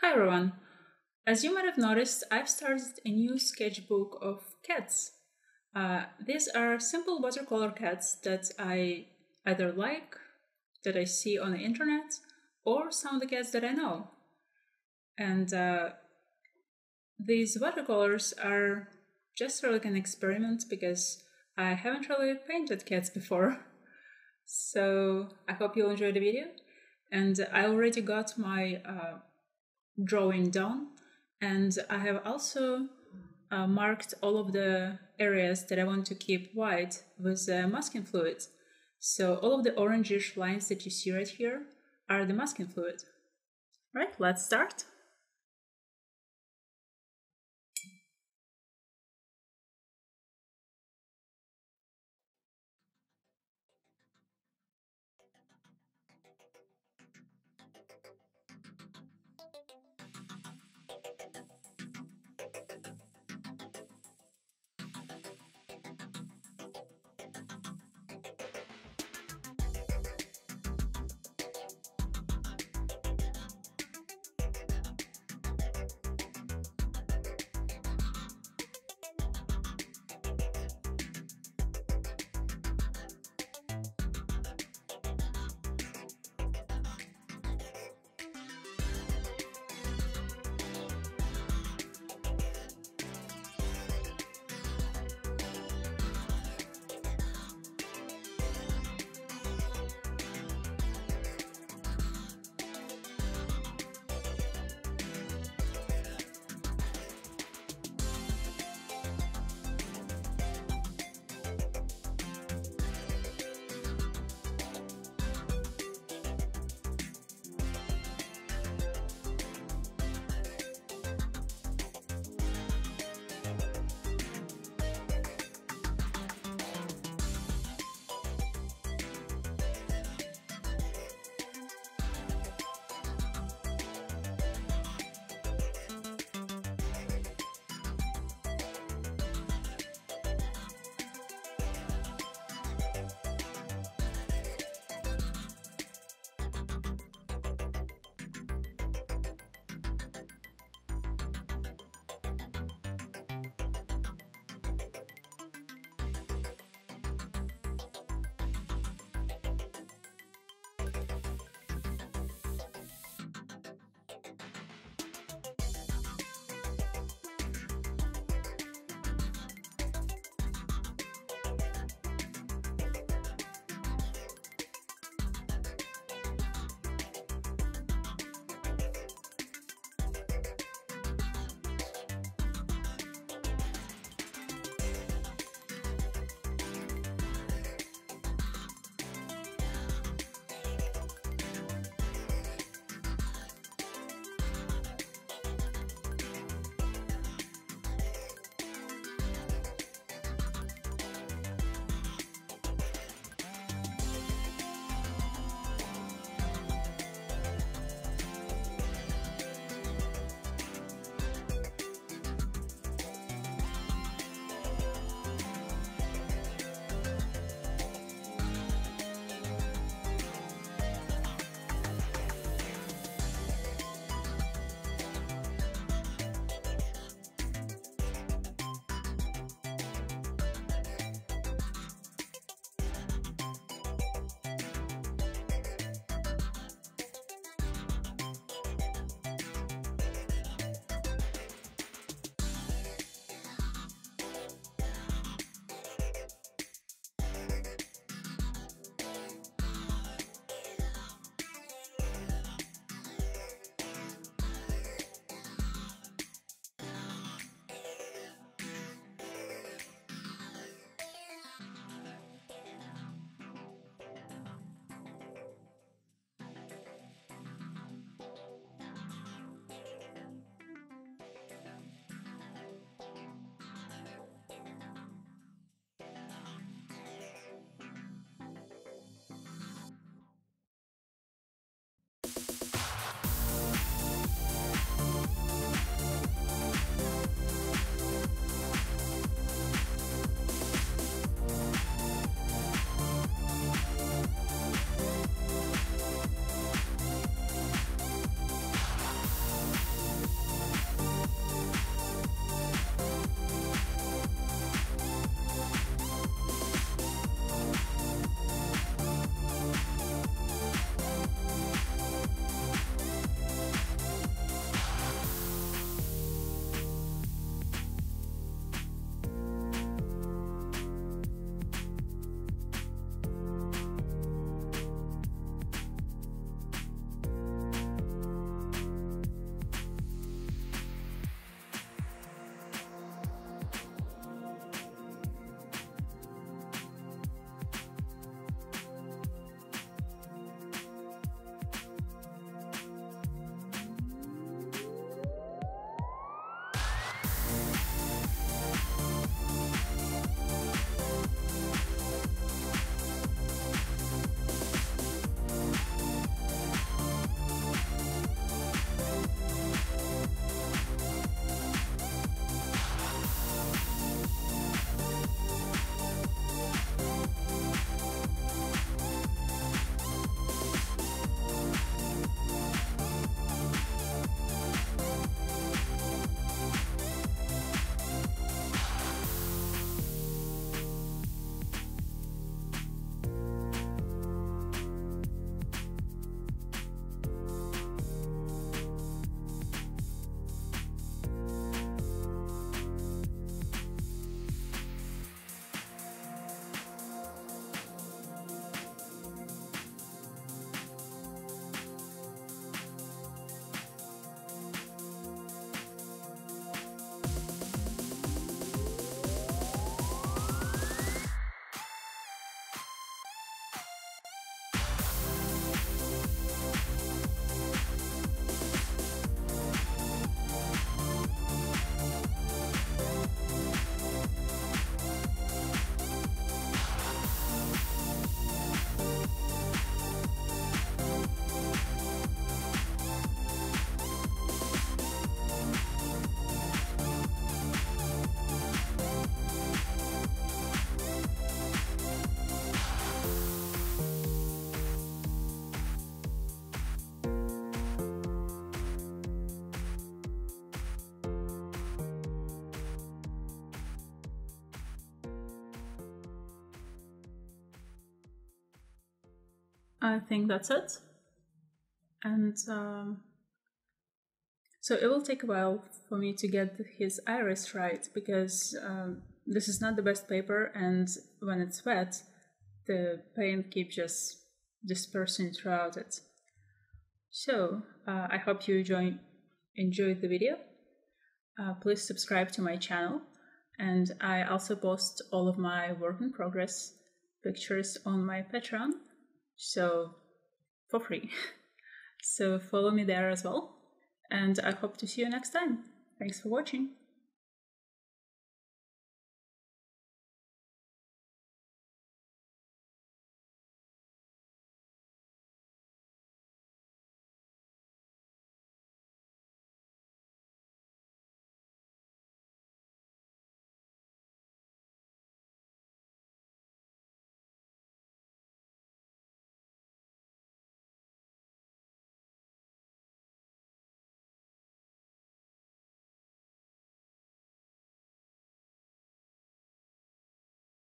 Hi everyone! As you might have noticed, I've started a new sketchbook of cats. These are simple watercolor cats that I either like, that I see on the internet, or some of the cats that I know. And these watercolors are just like an experiment because I haven't really painted cats before. So I hope you'll enjoy the video. And I already got my drawing done, and I have also marked all of the areas that I want to keep white with masking fluid. So all of the orangish lines that you see right here are the masking fluid. Right, let's start. I think that's it. And so it will take a while for me to get his iris right, because this is not the best paper, and when it's wet, the paint keeps just dispersing throughout it. So I hope you enjoyed the video. Please subscribe to my channel, and I also post all of my work in progress pictures on my Patreon, so for free. So follow me there as well, and I hope to see you next time. Thanks for watching.